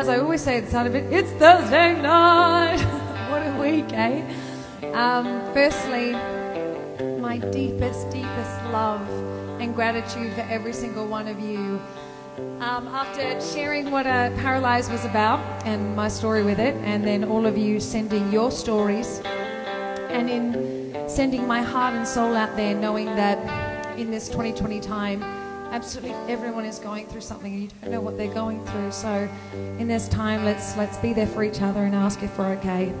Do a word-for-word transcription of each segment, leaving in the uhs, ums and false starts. as I always say at the start of it, it's Thursday night. What a week, eh? Um, firstly, my deepest, deepest love and gratitude for every single one of you. Um, after sharing what uh, Paralyzed was about and my story with it, and then all of you sending your stories, and in sending my heart and soul out there, knowing that in this twenty twenty time, absolutely everyone is going through something and you don't know what they're going through. So in this time, let's let's be there for each other and ask if we're okay.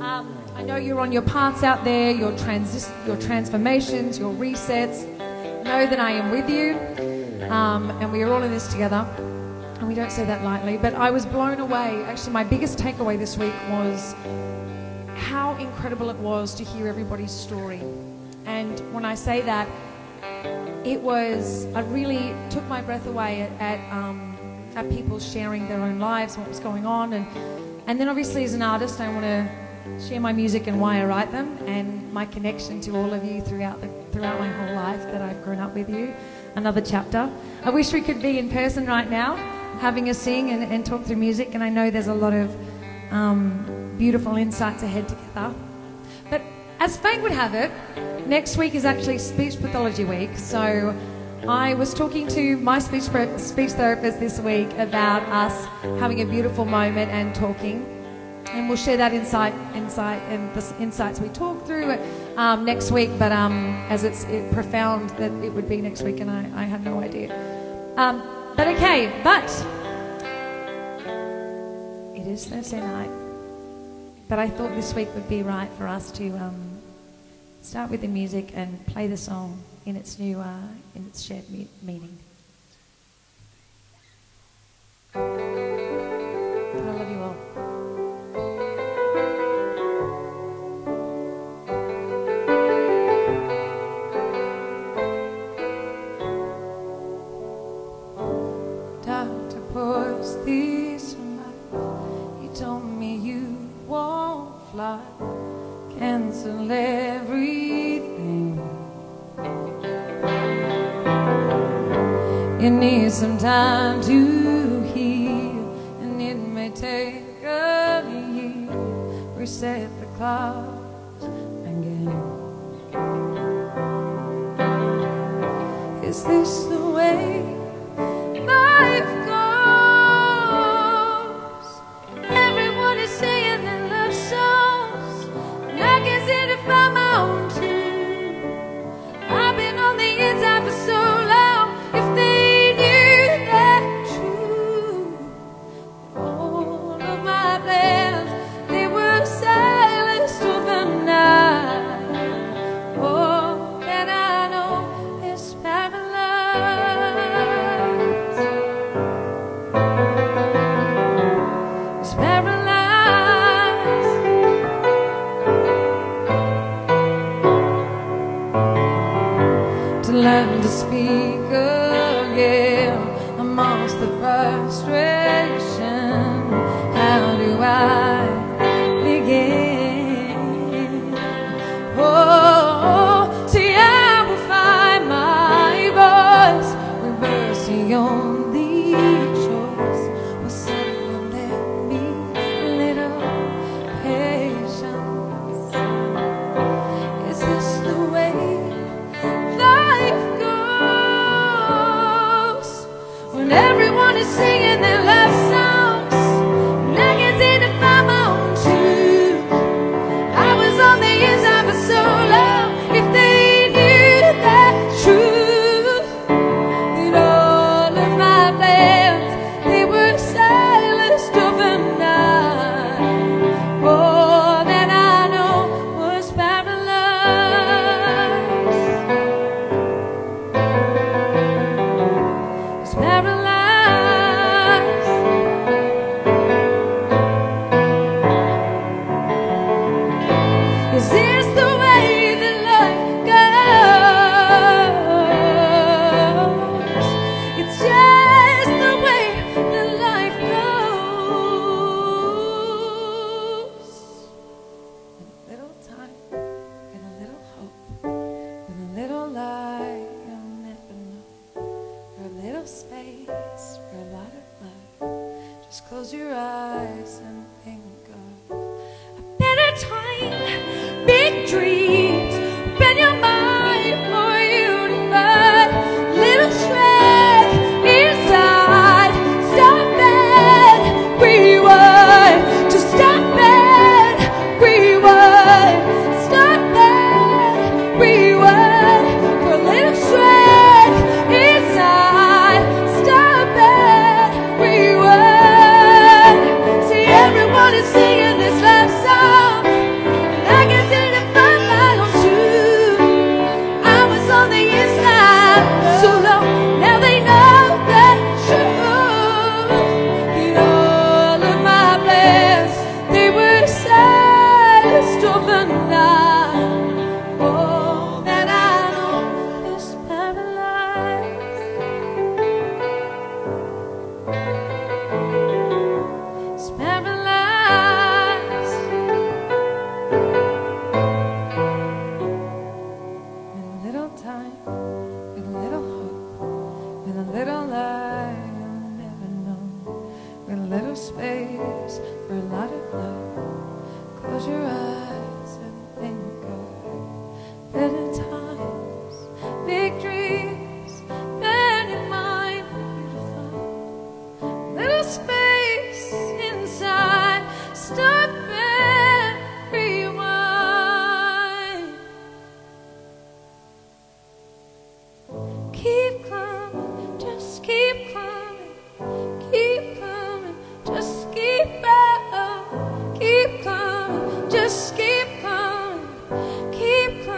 Um, I know you're on your paths out there, your transis your transformations, your resets. Know that I am with you. Um, and we are all in this together, and we don't say that lightly, but I was blown away. Actually, my biggest takeaway this week was how incredible it was to hear everybody's story. And when I say that, it was, I really took my breath away at, at, um, at people sharing their own lives, what was going on, and, and then obviously as an artist, I want to share my music and why I write them, and my connection to all of you throughout, the, throughout my whole life that I've grown up with you. Another chapter. I wish we could be in person right now, having a sing and, and talk through music, and I know there's a lot of um, beautiful insights ahead together. But as fate would have it, next week is actually Speech Pathology Week, so I was talking to my speech, speech therapist this week about us having a beautiful moment and talking, and we'll share that insight, insight and the insights we talk through um, next week, but um, as it's it profound that it would be next week, and I, I had no idea. Um, but okay, but it is Thursday night, but I thought this week would be right for us to um, start with the music and play the song in its new, uh, in its shared meaning. But I love you all. Cancel everything. You need some time to heal, and it may take a year. Reset the clock again. Is this the way life goes? Everyone is saying they love so. I guess it if I'm on too. I've been on the inside for so long. If they knew that truth, all of my plans, they were silenced overnight. All that I know is paralyzed. Just close your eyes and think of a better time, big dreams, bend your mind for you to find little strength inside. Stop and rewind, just stop and rewind, stop and rewind for little strength inside. Stop and rewind. See, everyone is singing this love song, and I can seem to find my own tune. I was on the inside so long, now they know that truth. In all of my plans, they were saddest overnight. All that I know is paralyzed. It's paralyzed. With a little time, with a little hope, with a little lie, you'll never know. With a little space for a lot of love, close your eyes and think of better times, big dreams, bend in mind for you to find little space inside. Stop and rewind. Keep coming, just keep coming, keep coming, just keep out. Keep coming, just keep coming, keep coming.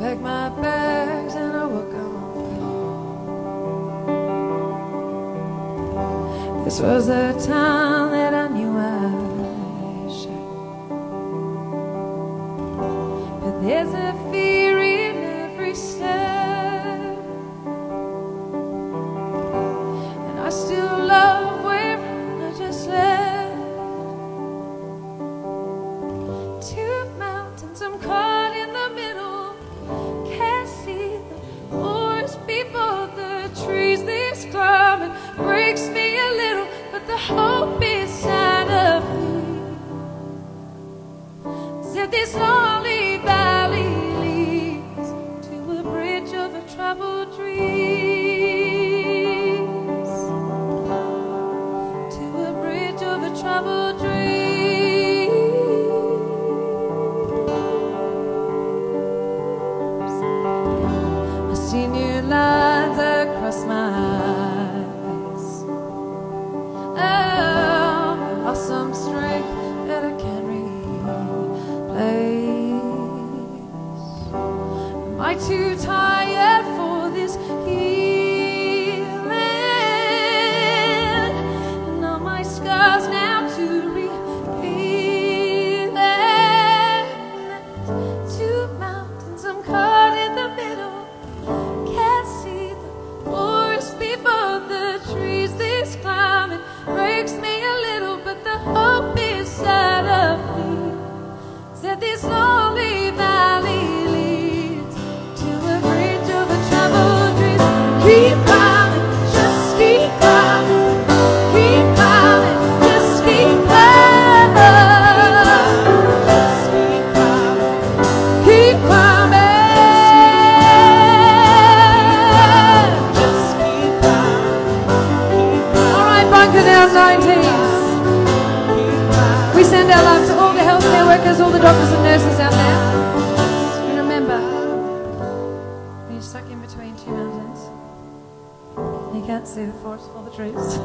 Pack my bags and I will come home. This was the time that I knew I should. But there's a fear in every step, and I still love where I just left. Two mountains, I'm caught in the middle. Can't see the forest before the trees. This climate breaks me a little, but the hope inside of me is that this lonely valley leads to a bridge over troubled dreams. To a bridge over troubled dreams. I see new lines across my eyes. Oh, awesome strength that I can replace. Am I too tired for this healing? And all my scars now to reveal it. Two mountains, I'm caught in the middle. Can't see the forest before the trees. This climate breaks me a little, but the hope inside of me is that this lonely valley leads to a bridge over troubled dreams. Keep climbing, just keep climbing, keep climbing, just keep climbing, just keep climbing, keep climbing. Just keep climbing. All right, Bunkerdown nineteen. We send our love to all the healthcare workers, all the doctors and nurses out there. And remember, when you're stuck in between two mountains, you can't see the forest for the trees.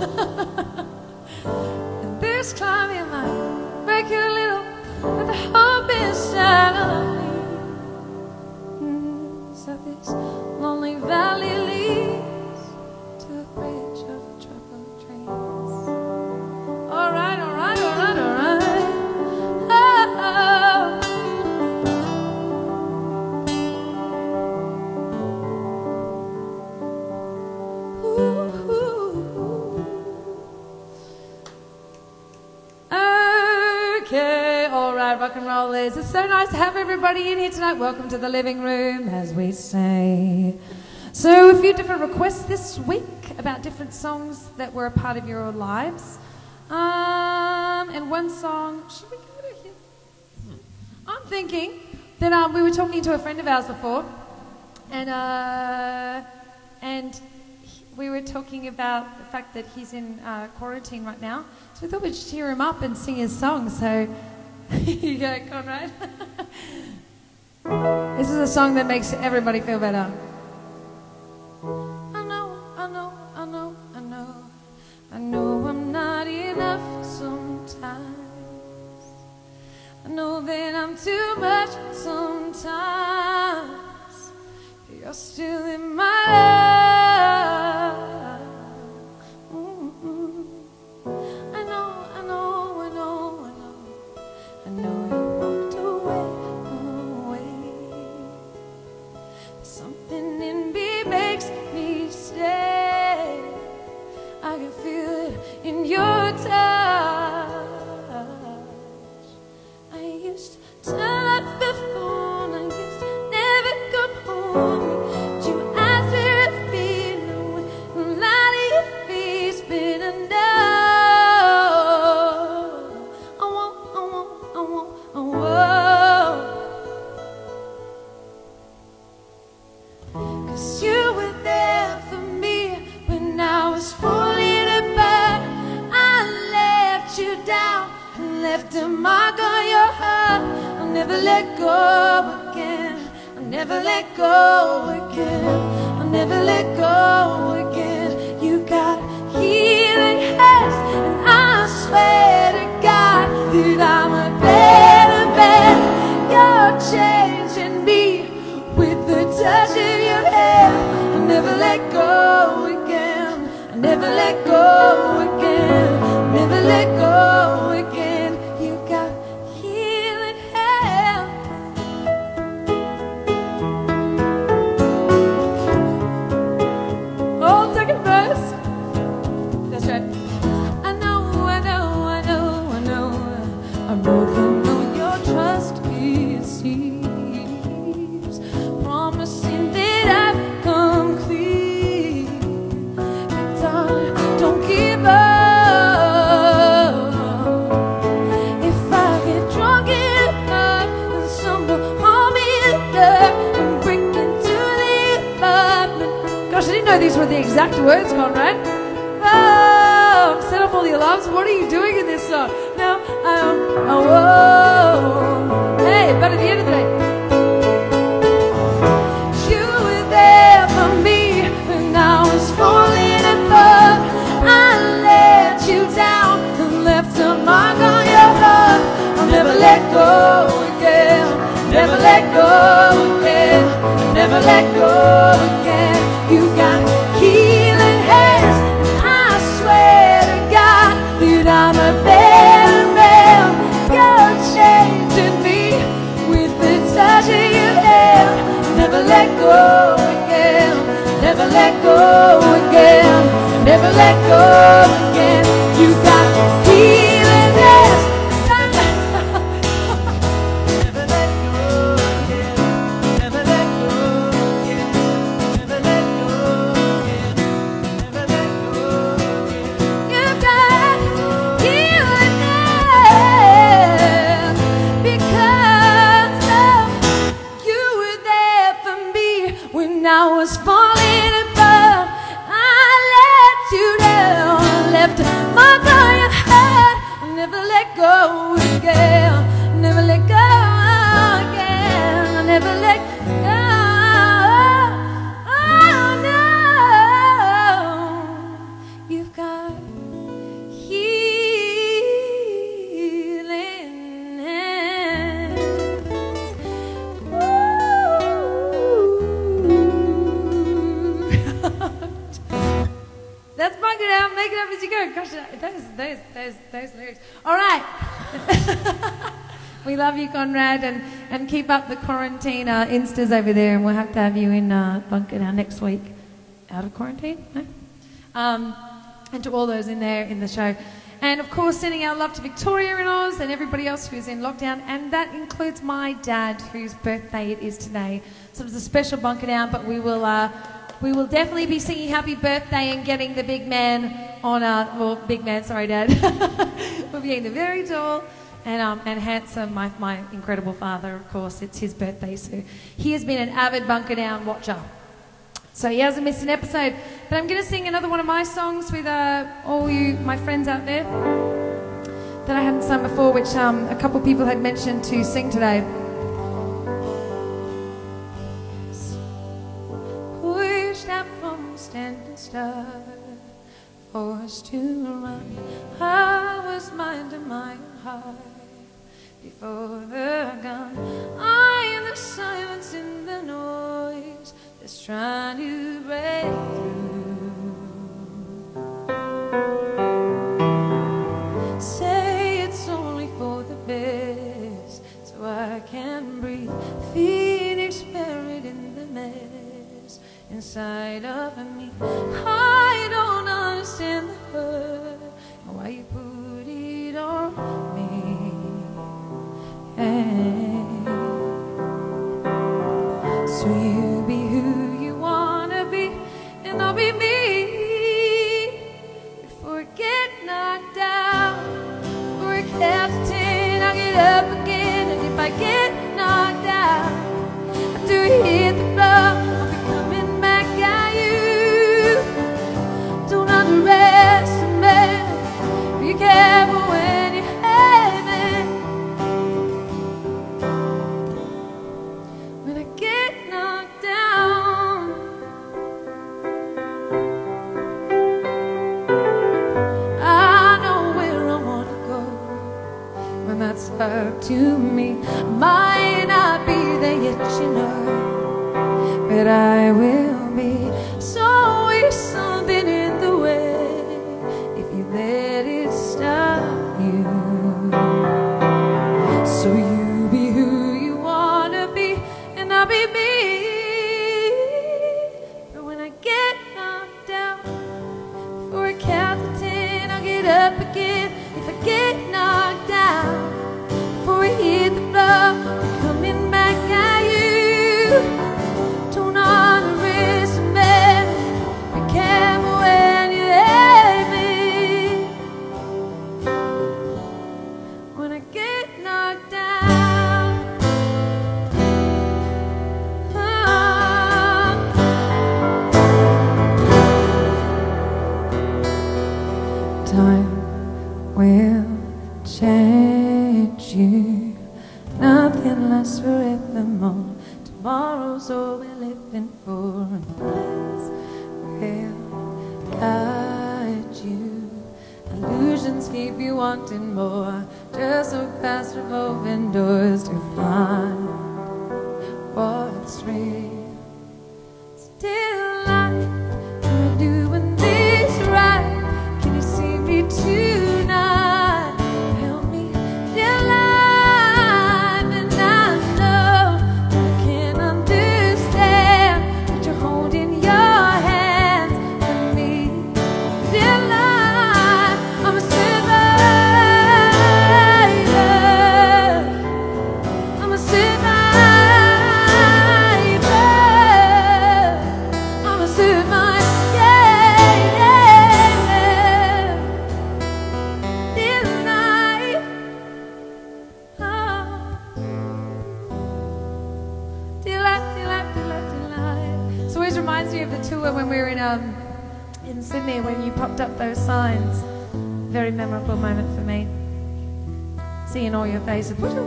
And this climbing might break you a little, but the hope inside of me is that this lonely valley leads to a bridge over troubled dreams. All right, all right, all right, all right. Oh, oh. Ooh, ooh, ooh. rock and roll is. It's so nice to have everybody in here tonight. Welcome to the living room, as we say. So a few different requests this week about different songs that were a part of your lives. Um, and one song, should we give it a hit? I'm thinking that um, we were talking to a friend of ours before, and uh, and we were talking about the fact that he's in uh, quarantine right now. So we thought we'd cheer him up and sing his song. So here you go, Conrad. This is a song that makes everybody feel better. I know, I know, I know, I know, I know I'm not enough sometimes. I know that I'm too much sometimes. You're still in my life. Mm-hmm. I know, I know, I know, I know, I know you walked away, away. Something in me makes me stay. I can feel it in your touch. I used to not be phone. I used to never come home. But you asked me to feel the light of your face, but I know I won't, I won't, I won't, I won't. 'Cause you were there for me when I was falling apart. I left you down and left a mark on your heart. I'll never let go again. I'll never let go again. I'll never let go again. You got healing hands, and I swear to God that I'm a better man. You're changing me with the touch of your hand. I'll never let go again. I'll never let go again. I'll never let go again. These were the exact words, Conrad. Oh, set off all the alarms. What are you doing in this song? No, um, oh, whoa. Hey, but at the end of the day, you were there for me when I was falling apart. I let you down and left a mark on your heart. I'll never let go again. Never let go again. Never let go again. You got healing hands, and I swear to God that I'm a better man. You're changing me with the touch of your hand. Never let go again. Never let go again. Never let go again. You got healing hands. Love you, Conrad, and, and keep up the quarantine uh, instas over there, and we'll have to have you in uh, Bunkerdown next week. Out of quarantine? No? Um, and to all those in there in the show. And of course, sending our love to Victoria and Oz and everybody else who is in lockdown. And that includes my dad, whose birthday it is today. So it's a special bunker down, but we will uh, we will definitely be singing happy birthday and getting the big man on our, well, big man, sorry, Dad. We'll be getting the very tall and, um, and handsome, my, my incredible father, of course. It's his birthday, so he has been an avid bunker down watcher. So he hasn't missed an episode. But I'm going to sing another one of my songs with uh, all you, my friends out there, that I hadn't sung before, which um, a couple people had mentioned to sing today. Pushed out from standing start, forced to run, I was minding my heart before the gun. I am the silence in the noise, that's trying to break through. Say it's only for the best, so I can breathe. Phoenix buried in the mess inside of me. I don't understand the hurt, why you put it on me. Hey. So you be who you wanna be, and I'll be me. Before I get knocked down, before I captain, I'll get up again. And if I get knocked down, after I hit the floor, I'll be coming back at you. Don't underestimate, be careful when you have it. When I get knocked down, I know where I want to go. When that's up to me, I might not be there yet, you know, but I will be. So if something in the way, if you let it stop you. So you be who you wanna be, and I'll be me. But when I get knocked down, before I count to ten, I'll get up again. If I get knocked down, before I hit the floor, I'm coming back at you. Don't underestimate, be careful when you let me. When I get knocked down, ah. Time will change you. Nothing lasts forevermore. Tomorrow's all we're living for, and plans will guide you. Illusions keep you wanting more. Just look past revolving doors to find what's real. Still I'm am I doing this right? Can you see me tonight? Help me feel alive. And I know I can understand what you're holding your hands for me. Feel alive, I'm a survivor. I'm a survivor. I'm a survivor. Yeah, yeah, yeah. This life, oh. Dear life, dear life, dear life, dear life. This always reminds me of the tour when we were in um in Sydney, when you popped up those signs. Very memorable moment for me. Seeing all your faces. Dear life,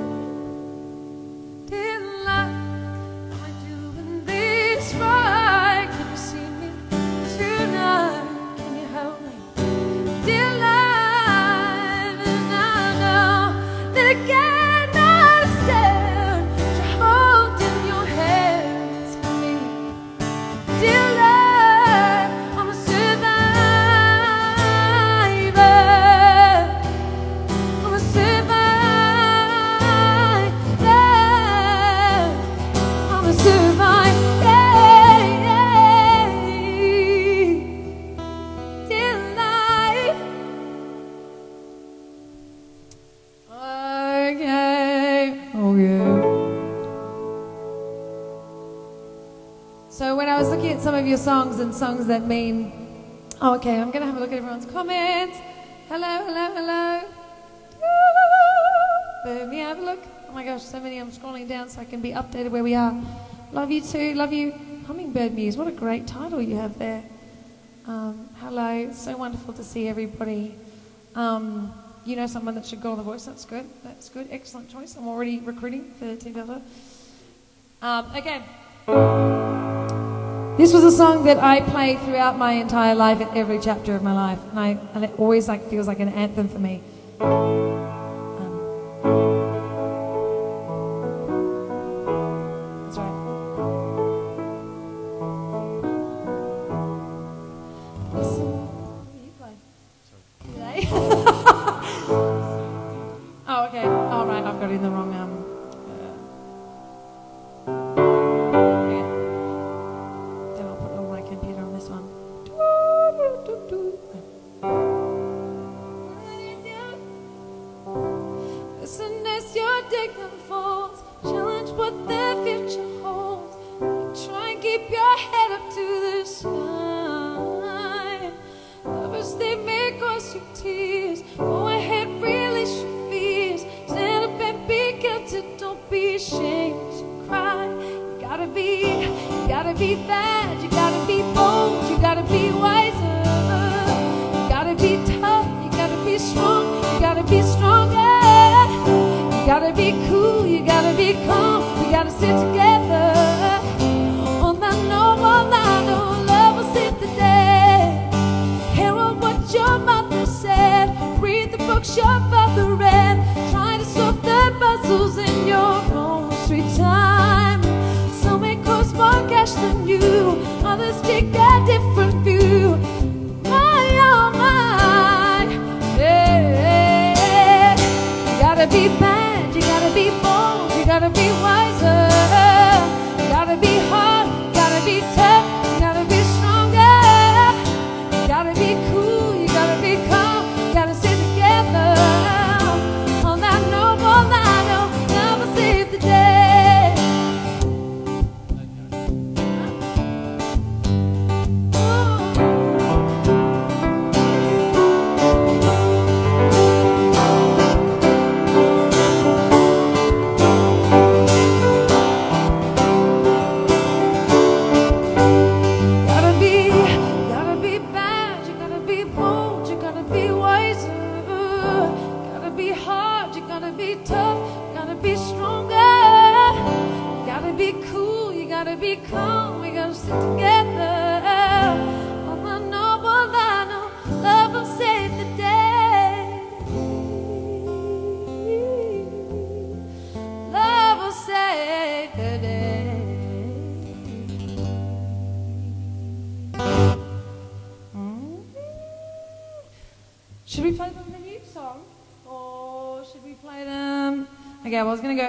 am I doing this right? Can you see me tonight? Can you help me? Dear life, and I know that I can't understand what you're holding your hands for me. Dear life, I'm a survivor. I'm a survivor. So when I was looking at some of your songs and songs that mean, oh, okay, I'm gonna have a look at everyone's comments. Hello, hello, hello. Boom, yeah, have a look. Oh my gosh, so many. I'm scrolling down so I can be updated where we are. Love you too, love you. Hummingbird Muse, what a great title you have there. Um, hello, it's so wonderful to see everybody. Um, you know someone that should go on The Voice, that's good, that's good, excellent choice. I'm already recruiting for Team Delta. Um, okay. This was a song that I play throughout my entire life at every chapter of my life, and, I, and it always like feels like an anthem for me.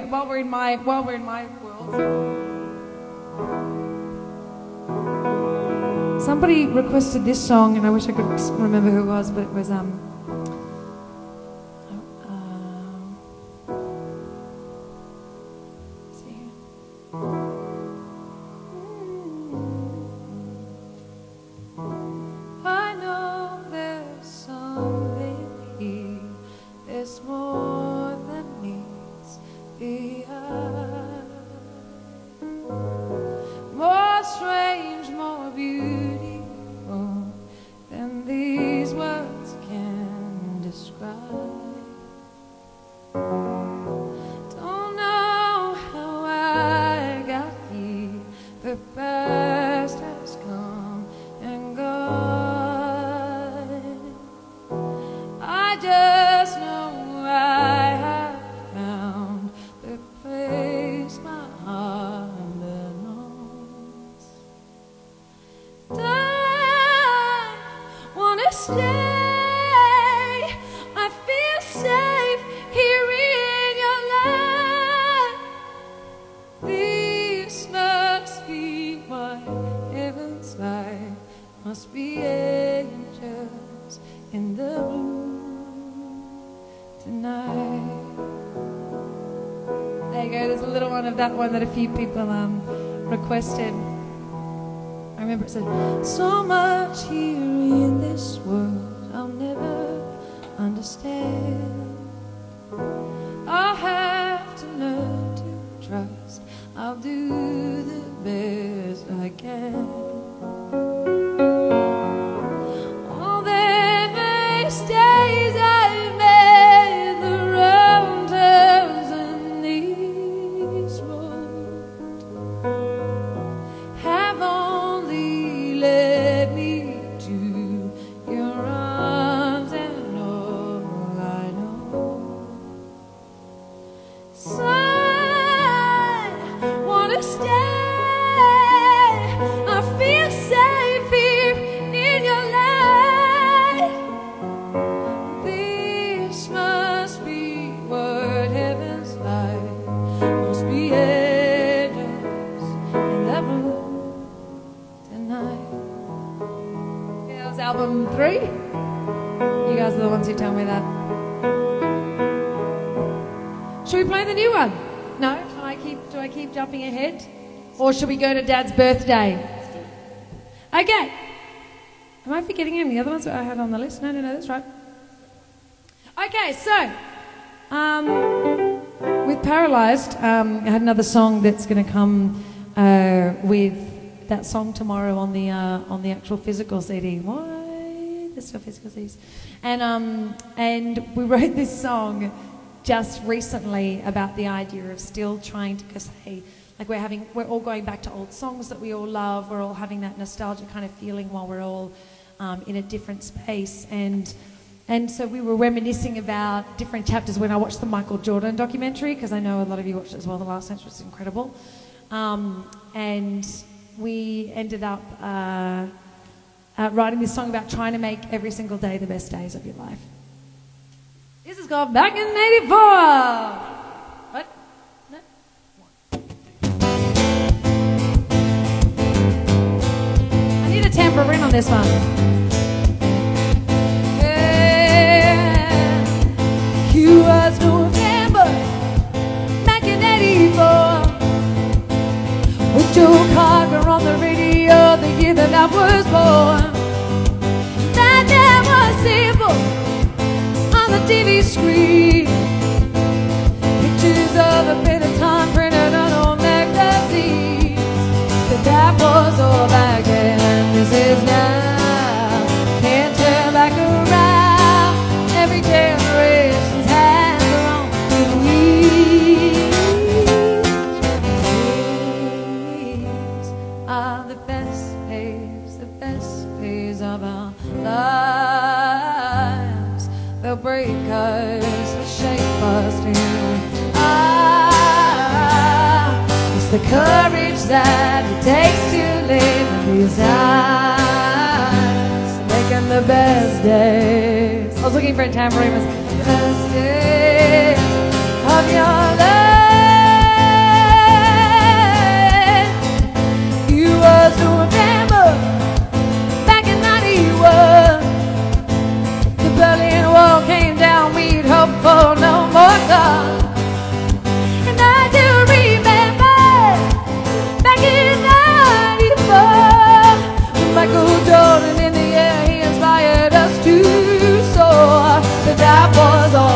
While we're in my while we're in my world, somebody requested this song, and I wish I could remember who it was, but it was um. Uh, let's see here. I know there's something here. There's more. The earth, more strange, more beautiful than these words can describe. Don't know how I got here, the past has come and gone. I just know I that one that a few people um, requested. remember it said, so much here in this world I'll never understand. I'll have to learn to trust. I'll do the best I can. Three? You guys are the ones who tell me that. Should we play the new one? No? Can I keep, do I keep jumping ahead? Or should we go to Dad's birthday? Okay. Am I forgetting any of the other ones that I had on the list? No, no, no, that's right. Okay, so, um, with Paralyzed, um, I had another song that's going to come uh, with that song tomorrow on the, uh, on the actual physical C D. What? There's still physical disease. And, um, and we wrote this song just recently about the idea of still trying to say, like we're having, we're all going back to old songs that we all love, we're all having that nostalgia kind of feeling while we're all um, in a different space. And, and so we were reminiscing about different chapters when I watched the Michael Jordan documentary, because I know a lot of you watched it as well, The Last Dance was incredible. Um, and we ended up, uh, Uh, writing this song about trying to make every single day the best days of your life. This is called Back in eighty-four. What? No? I need a tambourine on this one. Yeah. He was November back in eighty-four. With Joe Cocker on the radio, the year that I was born. That day was simple on the T V screen. Pictures of a bit of time printed on old magazines. But that was all back then, and this is now. Can't turn back around. Every generation has their own beliefs. Dreams are the best. Of our lives, they'll break us, they'll shape us new. Ah, it's the courage that it takes to live in these eyes, making the best days. I was looking for a tambourine. The best days of your life. You was doing it. For no more guns. And I do remember back in ninety-four, Michael Jordan in the air, he inspired us to soar. But that was all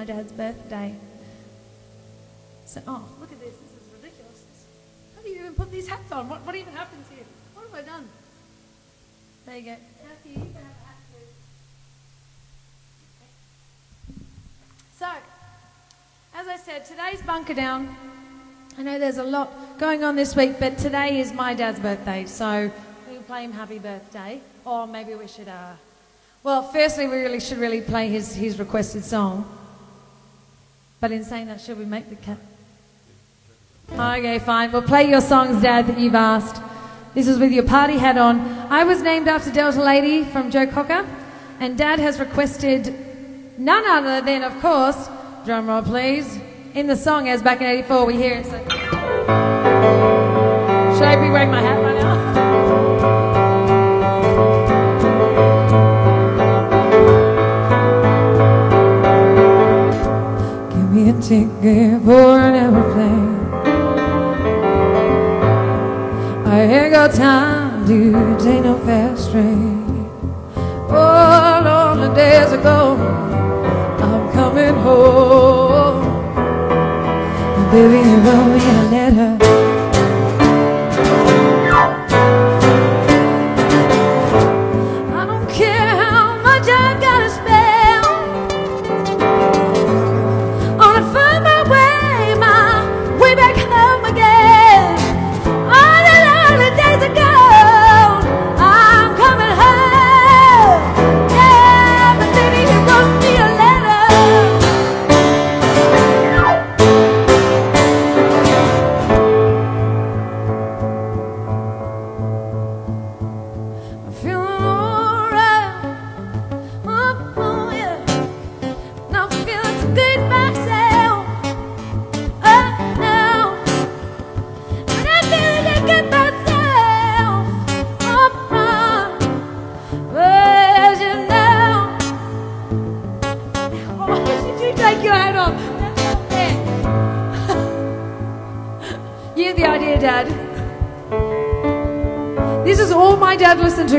my dad's birthday. So, oh, look at this. This is ridiculous. How do you even put these hats on? What, what even happens here? What have I done? There you go. Kathy, you can have a hat too. So, as I said, today's Bunker Down. I know there's a lot going on this week, but today is my dad's birthday, so we'll play him happy birthday. Or maybe we should, uh, well, firstly, we really should really play his, his requested song. But in saying that, should we make the cut? Okay, fine. We'll play your songs, Dad, that you've asked. This is with your party hat on. I was named after Delta Lady from Joe Cocker, and Dad has requested none other than, of course, drum roll, please. In the song, as Back in eighty-four, we hear it. So. Should I be wearing my hat right now? A ticket for an airplane. I ain't got time to take no fast train. Oh, lonely days ago, I'm coming home. And baby, you wrote me a letter. I don't care how much I've got to spend.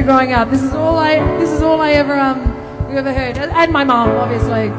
Growing up, this is all I this is all I ever um you ever heard, and my mom obviously.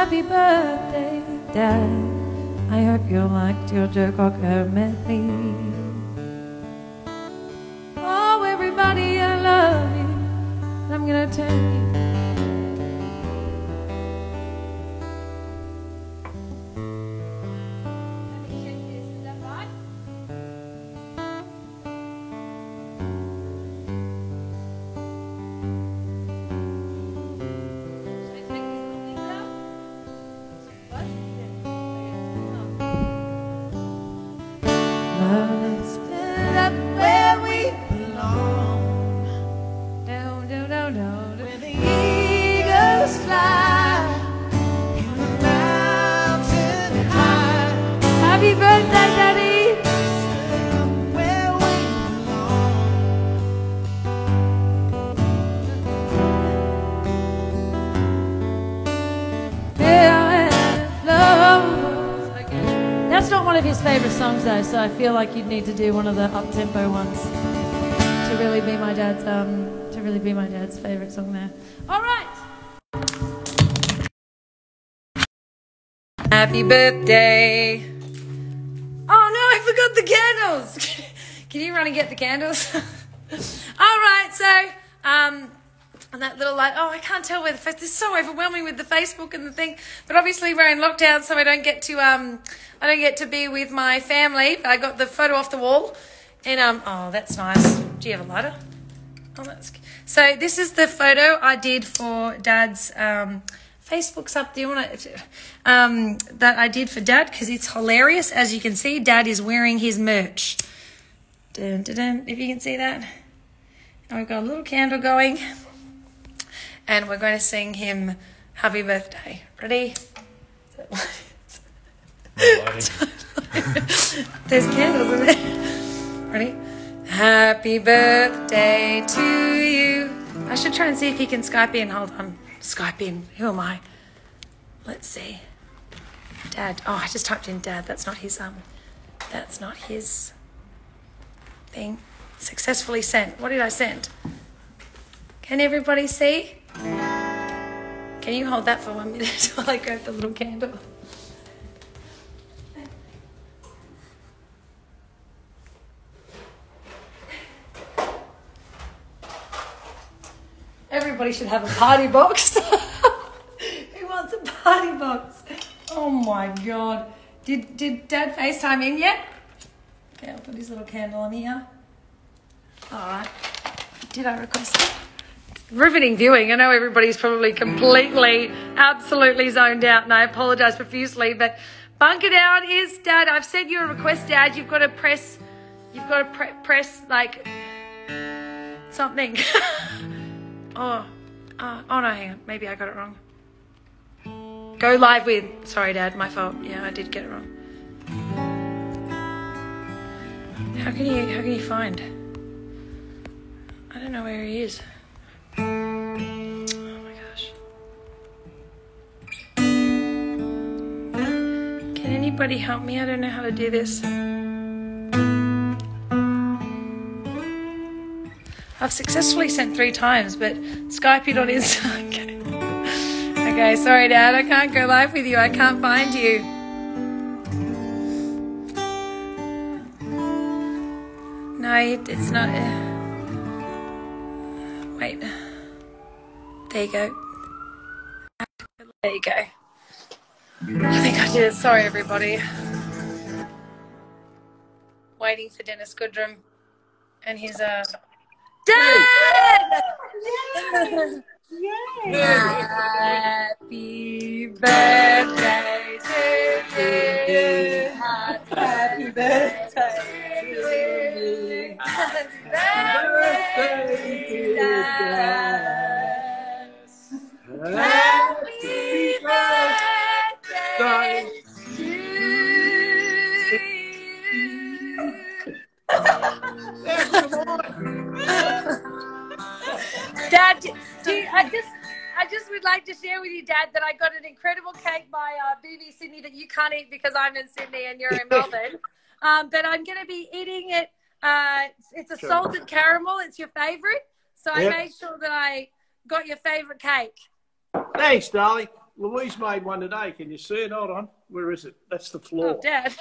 happy birthday, Dad. I hope you liked your Joe Cocker medley. Oh, everybody, I love you. I'm gonna turn you. Let me check this. Is that right? Should I take this building now? What? His favourite songs though, so I feel like you'd need to do one of the up-tempo ones to really be my dad's um, to really be my dad's favourite song there. All right. Happy birthday. Oh no, I forgot the candles. Can you run and get the candles? All right, so um. And that little light, oh, I can't tell where the face, this is so overwhelming with the Facebook and the thing. But obviously we're in lockdown, so I don't get to, um, I don't get to be with my family. But I got the photo off the wall. And, um, oh, that's nice. Do you have a lighter? Oh, that's cute. So this is the photo I did for Dad's, um, Facebook's up. Do you want to, um, that I did for Dad? Because it's hilarious. As you can see, Dad is wearing his merch. Dun, dun, dun, if you can see that. And we've got a little candle going. And we're going to sing him Happy Birthday. Ready? There's candles in there. Ready? Happy birthday to you. I should try and see if he can Skype in. Hold on. Skype in. Who am I? Let's see. Dad. Oh, I just typed in Dad. That's not his, um, that's not his thing. Successfully sent. What did I send? Can everybody see? Can you hold that for one minute while I grab the little candle? Everybody should have a party box. Who wants a party box? Oh my God. Did, did Dad FaceTime in yet? Okay, I'll put his little candle on here. All right. Did I request it? Riveting viewing. I know everybody's probably completely, absolutely zoned out, and I apologise profusely, but Bunkerdown is, Dad, I've sent you a request, Dad. You've got to press, you've got to pre press, like, something. oh, uh, oh, no, hang on. Maybe I got it wrong. Go live with, sorry, Dad, my fault. Yeah, I did get it wrong. How can you, how can you find? I don't know where he is. Anybody help me? I don't know how to do this. I've successfully sent three times, but Skype it on Insta. Okay. Okay, sorry, Dad. I can't go live with you. I can't find you. No, it's not. Wait. There you go. There you go. I think I did. Sorry, everybody. Waiting for Dennis Goodrem and his uh. Dad! Yay! Yay! Happy birthday to you. Happy birthday to you. Happy birthday to Dad. Happy birthday. Happy birthday to you. Dad, do you, I just, I just would like to share with you, Dad, that I got an incredible cake by uh, B B Sydney that you can't eat because I'm in Sydney and you're in Melbourne. Um, but I'm going to be eating it. Uh, it's a sure. salted caramel. It's your favourite, so yep. I made sure that I got your favourite cake. Thanks, darling. Louise made one today. Can you see it? Hold on. Where is it? That's the floor. Oh, Dad.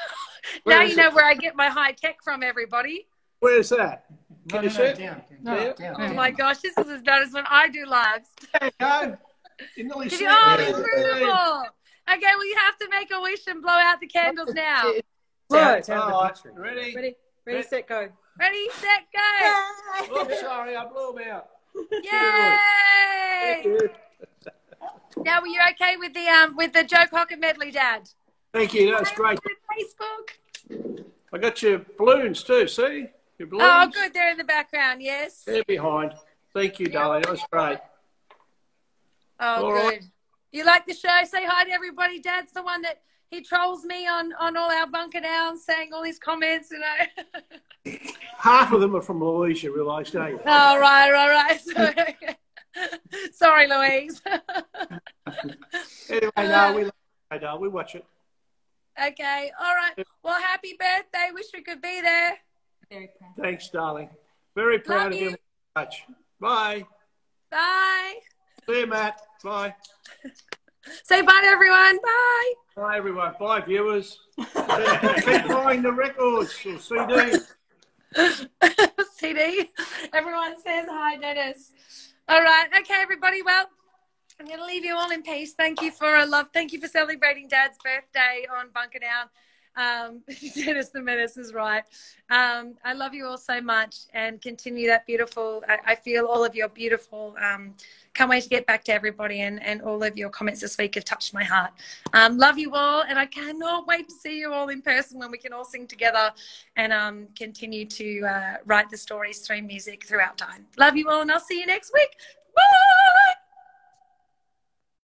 Now you know it? Where I get my high tech from, everybody. Where's that? Can no, you no, see no, it? Down, no, down, down, oh, down. My gosh. This is as bad as when I do lives. There you go. You nearly said it. Oh, beautiful. Okay, well, you have to make a wish and blow out the candles now. Right. Down, down All right. Ready? Ready, Ready set, go. Ready, set, go. Oops, sorry. I blew them out. Yay! Now, were you okay with the um with the Joe Cocker medley, Dad? Thank you. That's great. Facebook. I got your balloons too. See your balloons. Oh, good. They're in the background. Yes. They're behind. Thank you, yep. darling. That was great. Oh, all good. Right. You like the show? Say hi to everybody. Dad's the one that he trolls me on on all our bunker downs, saying all his comments. You know. Half of them are from Louise. You realise, don't you? Oh, right, right, right. Sorry, Louise. Anyway, no, we, love it. we watch it. Okay, all right. Well, happy birthday. Wish we could be there. Very proud. Thanks, darling. Very proud love of you. you very much. Bye. Bye. See you, Matt. Bye. Say bye to everyone. Bye. Bye, everyone. Bye, viewers. Keep buying the records or C D. C D. Everyone says hi, Dennis. All right. Okay, everybody. Well, I'm going to leave you all in peace. Thank you for a love. Thank you for celebrating Dad's birthday on Bunker Down. Um, Dennis the Menace is right. Um, I love you all so much and continue that beautiful. I, I feel all of your beautiful. Um, can't wait to get back to everybody, and, and all of your comments this week have touched my heart. Um, love you all, and I cannot wait to see you all in person when we can all sing together and um, continue to uh, write the stories through music throughout time. Love you all, and I'll see you next week. Bye!